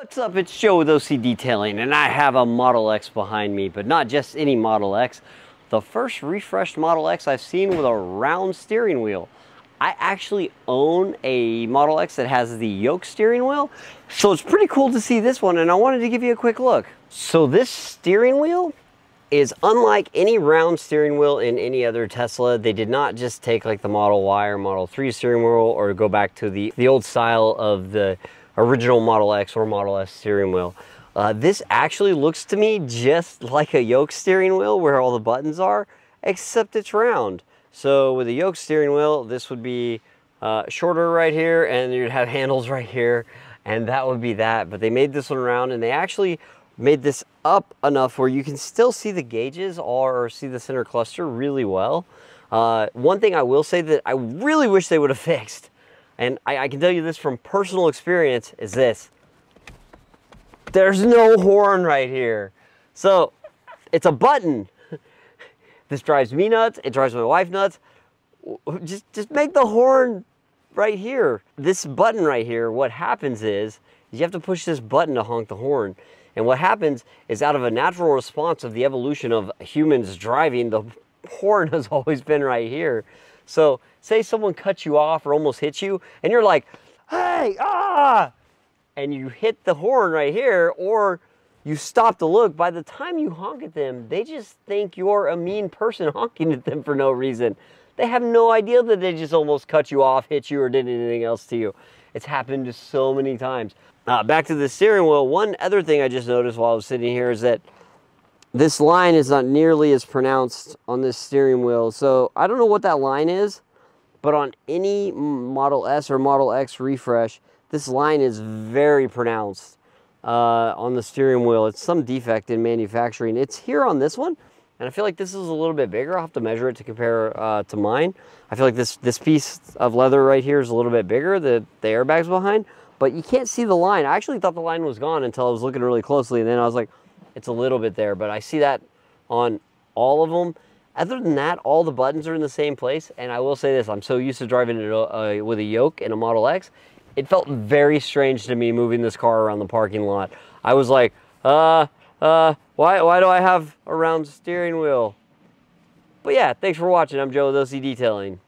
What's up, it's Joe with OC Detailing, and I have a Model X behind me, but not just any Model X. The first refreshed Model X I've seen with a round steering wheel. I actually own a Model X that has the yoke steering wheel, so it's pretty cool to see this one, and I wanted to give you a quick look. So this steering wheel is unlike any round steering wheel in any other Tesla. They did not just take like the Model Y or Model 3 steering wheel or go back to the old style of the original Model X or Model S steering wheel. This actually looks to me just like a yoke steering wheel where all the buttons are, except it's round. So with a yoke steering wheel, this would be shorter right here, and you'd have handles right here, and that would be that. But they made this one round, and they actually made this up enough where you can still see the gauges or see the center cluster really well. One thing I will say that I really wish they would have fixed, and I can tell you this from personal experience, is this. There's no horn right here. So it's a button. This drives me nuts, it drives my wife nuts. Just make the horn right here. This button right here, what happens is, you have to push this button to honk the horn. And what happens is, out of a natural response of the evolution of humans driving, the horn has always been right here. So say someone cuts you off or almost hits you, and you're like, hey, ah! And you hit the horn right here, or you stop to look. By the time you honk at them, they just think you're a mean person honking at them for no reason. They have no idea that they just almost cut you off, hit you, or did anything else to you. It's happened to so many times. Back to the steering wheel, one other thing I just noticed while I was sitting here is that this line is not nearly as pronounced on this steering wheel. So I don't know what that line is, but on any Model S or Model X refresh, this line is very pronounced on the steering wheel. It's some defect in manufacturing. It's here on this one, and I feel like this is a little bit bigger. I'll have to measure it to compare to mine. I feel like this piece of leather right here is a little bit bigger, the airbag's behind, but you can't see the line. I actually thought the line was gone until I was looking really closely, and then I was like, it's a little bit there, but I see that on all of them. Other than that, all the buttons are in the same place, and I will say this, I'm so used to driving it with a yoke and a Model X, it felt very strange to me moving this car around the parking lot. I was like, why do I have a round steering wheel? But yeah, thanks for watching. I'm Joe with OC Detailing.